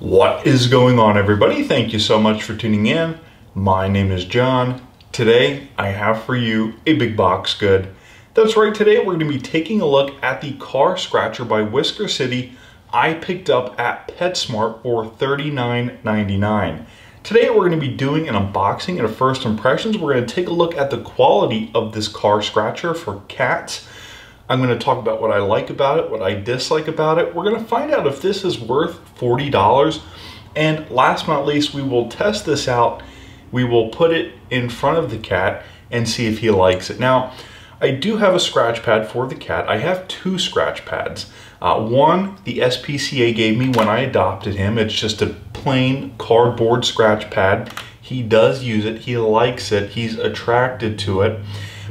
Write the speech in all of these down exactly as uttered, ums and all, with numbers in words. What is going on, everybody? Thank you so much for tuning in. My name is John. Today I have for you a big box good. That's right, today we're going to be taking a look at the car scratcher by Whisker City I picked up at PetSmart for thirty-nine ninety-nine. Today we're going to be doing an unboxing and a first impressions. We're going to take a look at the quality of this car scratcher for cats. I'm going to talk about what I like about it, what I dislike about it. We're going to find out if this is worth forty dollars. And last but not least, we will test this out. We will put it in front of the cat and see if he likes it. Now, I do have a scratch pad for the cat. I have two scratch pads. Uh, one, the S P C A gave me when I adopted him. It's just a plain cardboard scratch pad. He does use it. He likes it. He's attracted to it.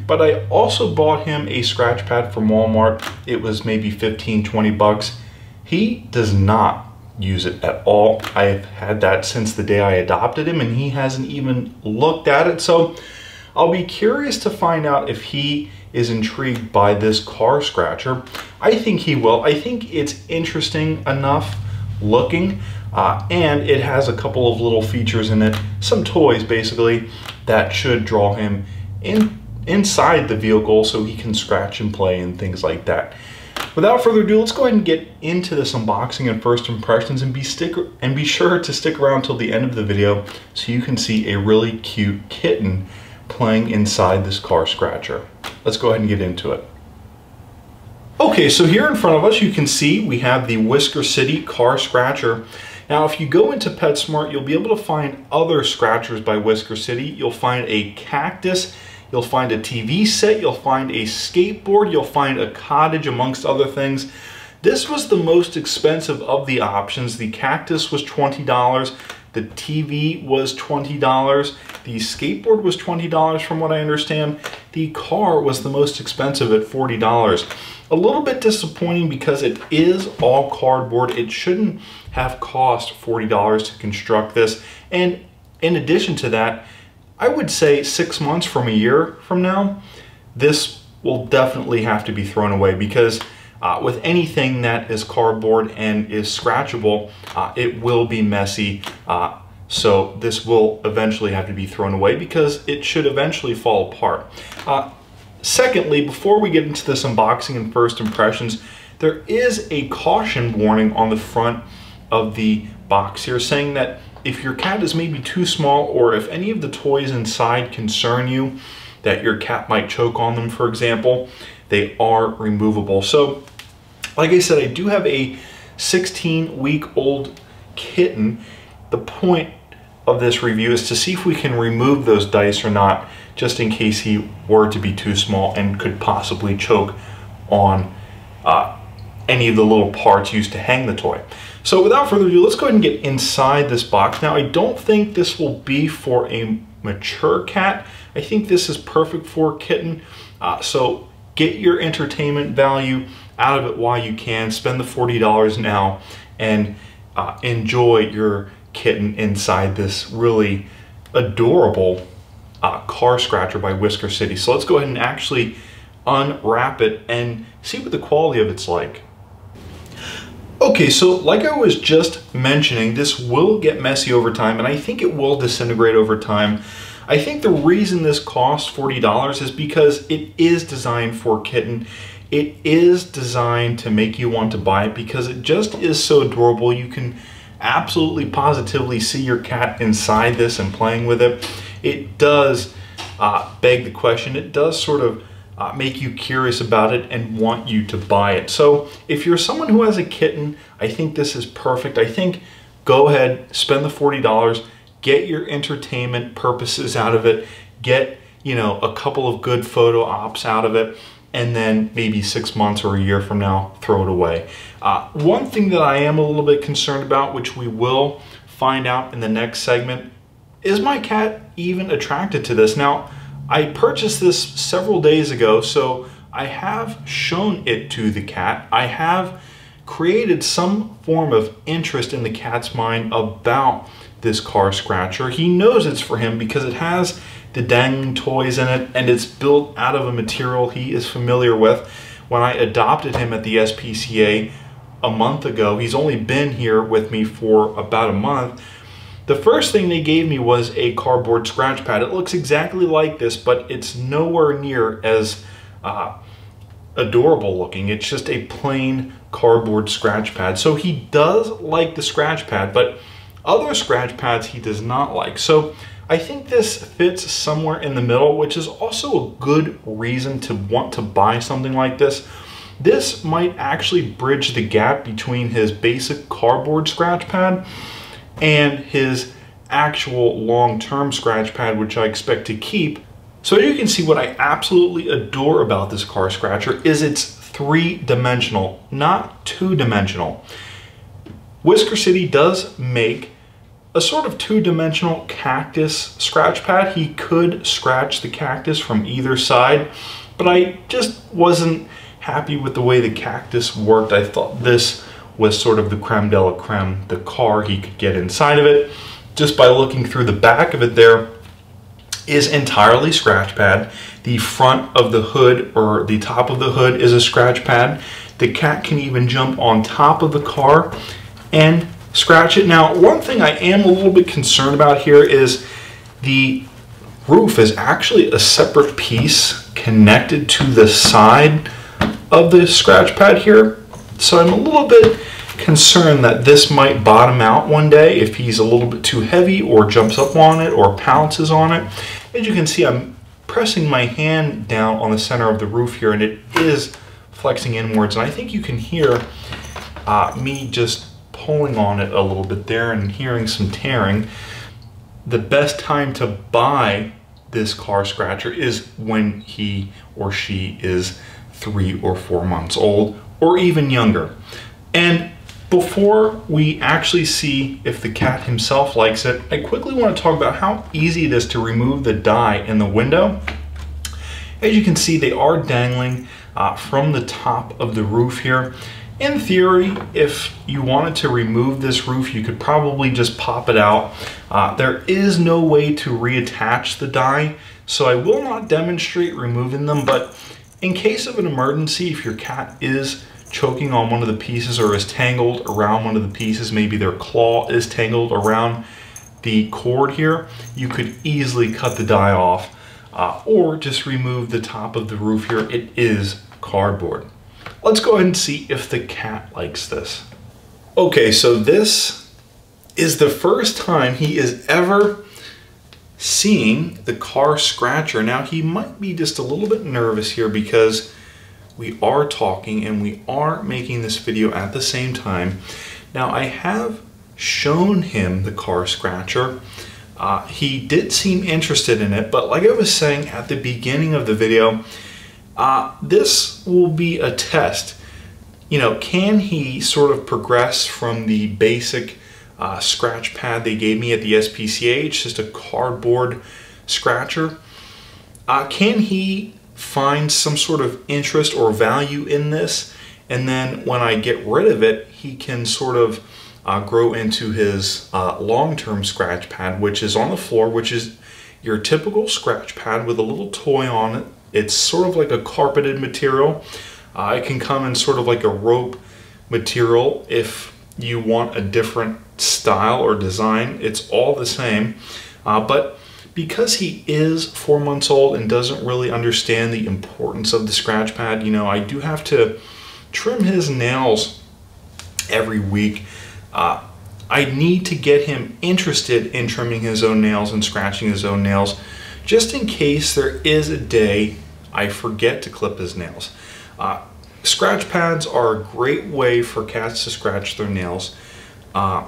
But I also bought him a scratch pad from Walmart. It was maybe fifteen, twenty bucks. He does not use it at all. I've had that since the day I adopted him, and he hasn't even looked at it. So I'll be curious to find out if he is intrigued by this car scratcher. I think he will. I think it's interesting enough looking, uh, and it has a couple of little features in it, some toys basically, that should draw him in inside the vehicle so he can scratch and play and things like that. Without further ado, let's go ahead and get into this unboxing and first impressions, and be stick and be sure to stick around till the end of the video so you can see a really cute kitten playing inside this car scratcher. Let's go ahead and get into it. Okay, so here in front of us you can see we have the Whisker City car scratcher. Now, if you go into PetSmart, you'll be able to find other scratchers by Whisker City. You'll find a cactus. You'll find a T V set, you'll find a skateboard, you'll find a cottage, amongst other things. This was the most expensive of the options. The cactus was twenty dollars, the T V was twenty dollars, the skateboard was twenty dollars from what I understand. The car was the most expensive at forty dollars. A little bit disappointing because it is all cardboard. It shouldn't have cost forty dollars to construct this. And in addition to that, I would say six months from a year from now, this will definitely have to be thrown away, because uh, with anything that is cardboard and is scratchable, uh, it will be messy. Uh, so this will eventually have to be thrown away because it should eventually fall apart. Uh, secondly, before we get into this unboxing and first impressions, there is a caution warning on the front of the box here saying that if your cat is maybe too small, or if any of the toys inside concern you, that your cat might choke on them, for example, they are removable. So, like I said, I do have a sixteen week old kitten. The point of this review is to see if we can remove those dice or not, just in case he were to be too small and could possibly choke on uh, any of the little parts used to hang the toy. So without further ado, let's go ahead and get inside this box. Now, I don't think this will be for a mature cat. I think this is perfect for a kitten. Uh, so get your entertainment value out of it while you can. Spend the forty dollars now and uh, enjoy your kitten inside this really adorable uh, car scratcher by Whisker City. So let's go ahead and actually unwrap it and see what the quality of it's like. Okay, so like I was just mentioning, this will get messy over time, and I think it will disintegrate over time. I think the reason this costs forty dollars is because it is designed for a kitten. It is designed to make you want to buy it because it just is so adorable. You can absolutely positively see your cat inside this and playing with it. It does uh, beg the question. It does sort of Uh, make you curious about it and want you to buy it. So if you're someone who has a kitten, I think this is perfect. I think go ahead, spend the forty dollars, get your entertainment purposes out of it, get, you know, a couple of good photo ops out of it, and then maybe six months or a year from now, throw it away. Uh, one thing that I am a little bit concerned about, which we will find out in the next segment, is my cat even attracted to this? Now, I purchased this several days ago, so I have shown it to the cat. I have created some form of interest in the cat's mind about this car scratcher. He knows it's for him because it has the dangling toys in it, and it's built out of a material he is familiar with. When I adopted him at the S P C A, a month ago. He's only been here with me for about a month. The first thing they gave me was a cardboard scratch pad. It looks exactly like this, but it's nowhere near as uh, adorable looking. It's just a plain cardboard scratch pad. So he does like the scratch pad, but other scratch pads he does not like. So I think this fits somewhere in the middle, which is also a good reason to want to buy something like this. This might actually bridge the gap between his basic cardboard scratch pad and his actual long-term scratch pad, which I expect to keep. So you can see what I absolutely adore about this car scratcher is it's three-dimensional, not two-dimensional. Whisker City does make a sort of two-dimensional cactus scratch pad. He could scratch the cactus from either side, but I just wasn't happy with the way the cactus worked. I thought this was sort of the creme de la creme, the car he could get inside of it. Just by looking through the back of it, there is entirely scratch pad. The front of the hood, or the top of the hood, is a scratch pad. The cat can even jump on top of the car and scratch it. Now, one thing I am a little bit concerned about here is the roof is actually a separate piece connected to the side of the scratch pad here. So I'm a little bit concerned that this might bottom out one day if he's a little bit too heavy or jumps up on it or pounces on it. As you can see, I'm pressing my hand down on the center of the roof here and it is flexing inwards. And I think you can hear uh, me just pulling on it a little bit there and hearing some tearing. The best time to buy this car scratcher is when he or she is three or four months old or even younger. And before we actually see if the cat himself likes it, I quickly want to talk about how easy it is to remove the die in the window. As you can see, they are dangling uh, from the top of the roof here. In theory, if you wanted to remove this roof, you could probably just pop it out. Uh, there is no way to reattach the die, so I will not demonstrate removing them, but in case of an emergency, if your cat is choking on one of the pieces or is tangled around one of the pieces, maybe their claw is tangled around the cord here, you could easily cut the die off uh, or just remove the top of the roof here. It is cardboard. Let's go ahead and see if the cat likes this. Okay, so this is the first time he is ever seeing the car scratcher. Now he might be just a little bit nervous here because we are talking and we are making this video at the same time. Now I have shown him the car scratcher. Uh, he did seem interested in it, but like I was saying at the beginning of the video, uh, this will be a test. You know, can he sort of progress from the basic uh, scratch pad they gave me at the S P C A, it's just a cardboard scratcher. Uh, can he find some sort of interest or value in this, and then when I get rid of it, he can sort of uh, grow into his uh, long-term scratch pad, which is on the floor, which is your typical scratch pad with a little toy on it. It's sort of like a carpeted material. Uh, it can come in sort of like a rope material if you want a different style or design. It's all the same, uh, but because he is four months old and doesn't really understand the importance of the scratch pad, you know, I do have to trim his nails every week. Uh, I need to get him interested in trimming his own nails and scratching his own nails, just in case there is a day I forget to clip his nails. Uh, scratch pads are a great way for cats to scratch their nails. Uh,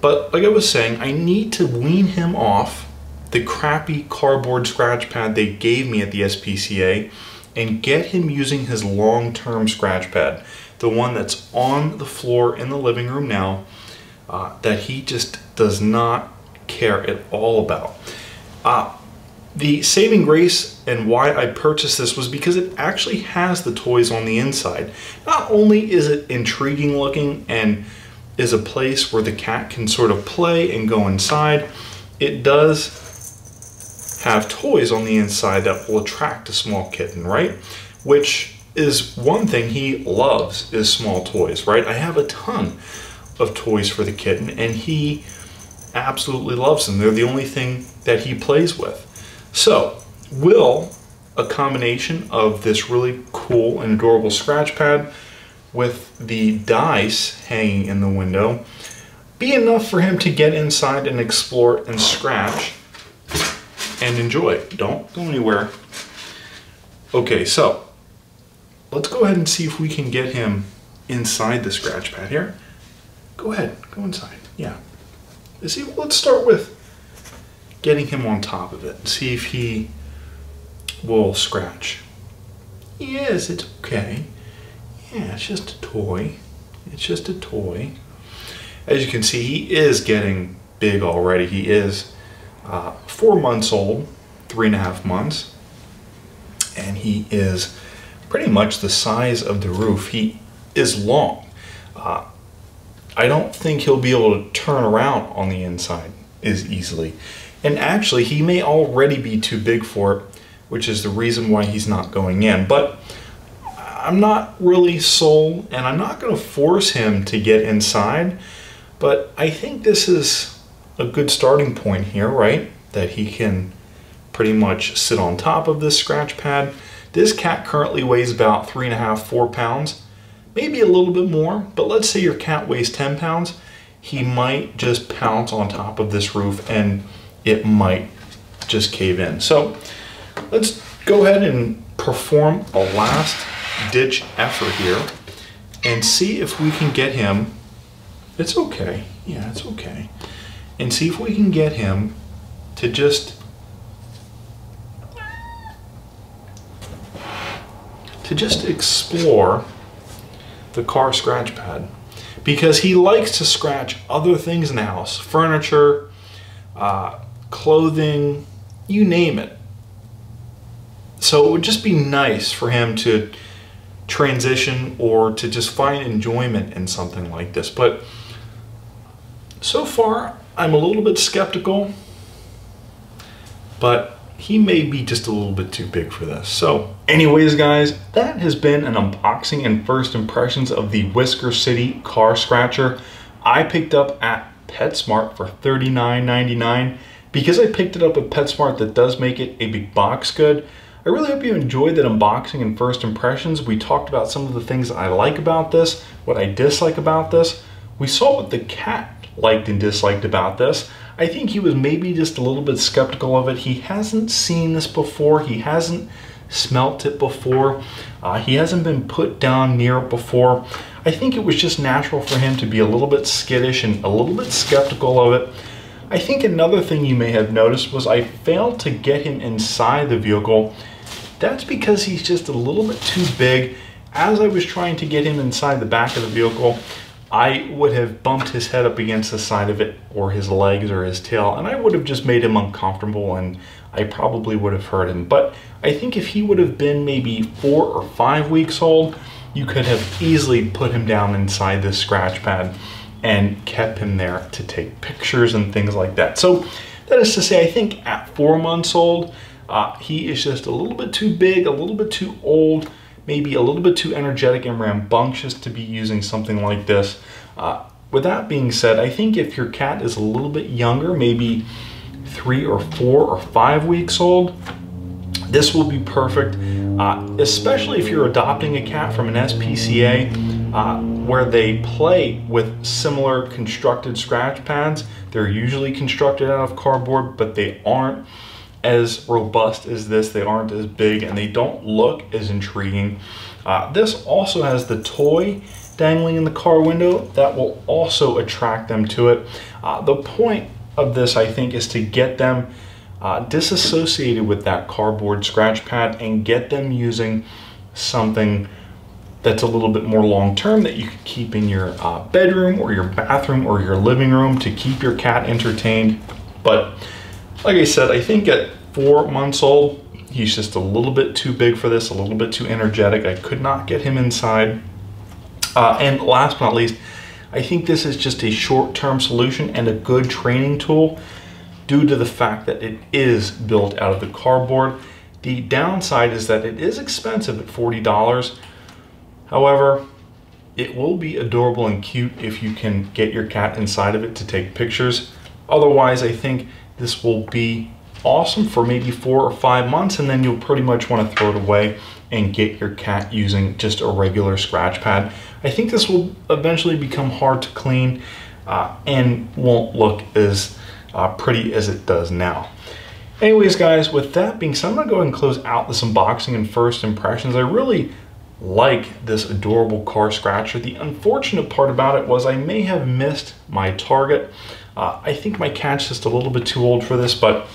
but like I was saying, I need to wean him off the crappy cardboard scratch pad they gave me at the S P C A and get him using his long-term scratch pad, the one that's on the floor in the living room now uh, that he just does not care at all about. Uh, the saving grace and why I purchased this was because it actually has the toys on the inside. Not only is it intriguing looking and is a place where the cat can sort of play and go inside, it does have toys on the inside that will attract a small kitten, right? Which is one thing he loves is small toys, right? I have a ton of toys for the kitten and he absolutely loves them. They're the only thing that he plays with. So will a combination of this really cool and adorable scratch pad with the dice hanging in the window be enough for him to get inside and explore and scratch and enjoy? Don't go anywhere. Okay, so let's go ahead and see if we can get him inside the scratch pad here. Go ahead, go inside. Yeah. See, let's start with getting him on top of it and see if he will scratch. Yes, it's okay. Yeah, it's just a toy. It's just a toy. As you can see, he is getting big already. He is uh, four months old, three and a half months, and he is pretty much the size of the roof. He is long. Uh, I don't think he'll be able to turn around on the inside as easily. And actually, he may already be too big for it, which is the reason why he's not going in. But I'm not really sold, and I'm not going to force him to get inside. But I think this is a good starting point here, right? That he can pretty much sit on top of this scratch pad. This cat currently weighs about three and a half, four pounds. Maybe a little bit more, but let's say your cat weighs ten pounds, he might just pounce on top of this roof and it might just cave in. So let's go ahead and perform a last ditch effort here and see if we can get him, it's okay, yeah, it's okay, and see if we can get him to just, to just explore the car scratch pad, because he likes to scratch other things in the house, furniture, uh, clothing, you name it. So it would just be nice for him to transition or to just find enjoyment in something like this. But so far, I'm a little bit skeptical, but he may be just a little bit too big for this. So anyways, guys, that has been an unboxing and first impressions of the Whisker City car scratcher. I picked up at PetSmart for thirty-nine ninety-nine. Because I picked it up at PetSmart that does make it a big box good. I really hope you enjoyed that unboxing and first impressions. We talked about some of the things I like about this, what I dislike about this. We saw what the cat liked and disliked about this. I think he was maybe just a little bit skeptical of it. He hasn't seen this before. He hasn't smelt it before. Uh, he hasn't been put down near it before. I think it was just natural for him to be a little bit skittish and a little bit skeptical of it. I think another thing you may have noticed was I failed to get him inside the vehicle. That's because he's just a little bit too big. As I was trying to get him inside the back of the vehicle, I would have bumped his head up against the side of it or his legs or his tail, and I would have just made him uncomfortable and I probably would have hurt him. But I think if he would have been maybe four or five weeks old, you could have easily put him down inside this scratch pad and kept him there to take pictures and things like that. So that is to say, I think at four months old, uh, he is just a little bit too big, a little bit too old, maybe a little bit too energetic and rambunctious to be using something like this. Uh, with that being said, I think if your cat is a little bit younger, maybe three or four or five weeks old, this will be perfect, uh, especially if you're adopting a cat from an S P C A uh, where they play with similar constructed scratch pads. They're usually constructed out of cardboard, but they aren't as robust as this. They aren't as big and they don't look as intriguing. Uh, this also has the toy dangling in the car window that will also attract them to it. Uh, the point of this, I think, is to get them uh, disassociated with that cardboard scratch pad and get them using something that's a little bit more long-term that you can keep in your uh, bedroom or your bathroom or your living room to keep your cat entertained. But like I said, I think at four months old, he's just a little bit too big for this, a little bit too energetic. I could not get him inside. Uh, and last but not least, I think this is just a short-term solution and a good training tool due to the fact that it is built out of the cardboard. The downside is that it is expensive at forty dollars. However, it will be adorable and cute if you can get your cat inside of it to take pictures. Otherwise, I think this will be awesome for maybe four or five months, and then you'll pretty much want to throw it away and get your cat using just a regular scratch pad. I think this will eventually become hard to clean uh, and won't look as uh, pretty as it does now. Anyways, guys, with that being said, I'm going to go ahead and close out this unboxing and first impressions. I really like this adorable car scratcher. The unfortunate part about it was I may have missed my target. Uh, I think my cat's just a little bit too old for this, but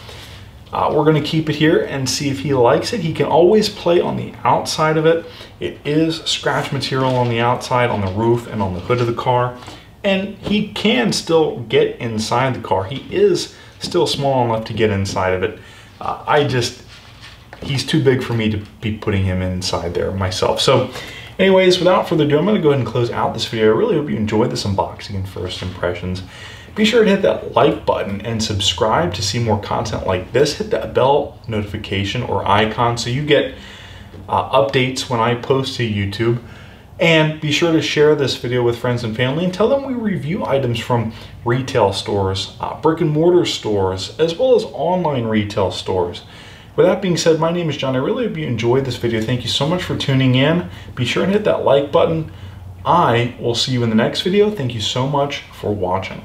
uh, we're going to keep it here and see if he likes it. He can always play on the outside of it. It is scratch material on the outside, on the roof, and on the hood of the car. And he can still get inside the car. He is still small enough to get inside of it. Uh, I just... He's too big for me to be putting him inside there myself. So anyways, without further ado, I'm going to go ahead and close out this video. I really hope you enjoyed this unboxing and first impressions. Be sure to hit that like button and subscribe to see more content like this. Hit that bell notification or icon so you get uh, updates when I post to YouTube. And be sure to share this video with friends and family and tell them we review items from retail stores, uh, brick and mortar stores, as well as online retail stores. With that being said, my name is John. I really hope you enjoyed this video. Thank you so much for tuning in. Be sure and hit that like button. I will see you in the next video. Thank you so much for watching.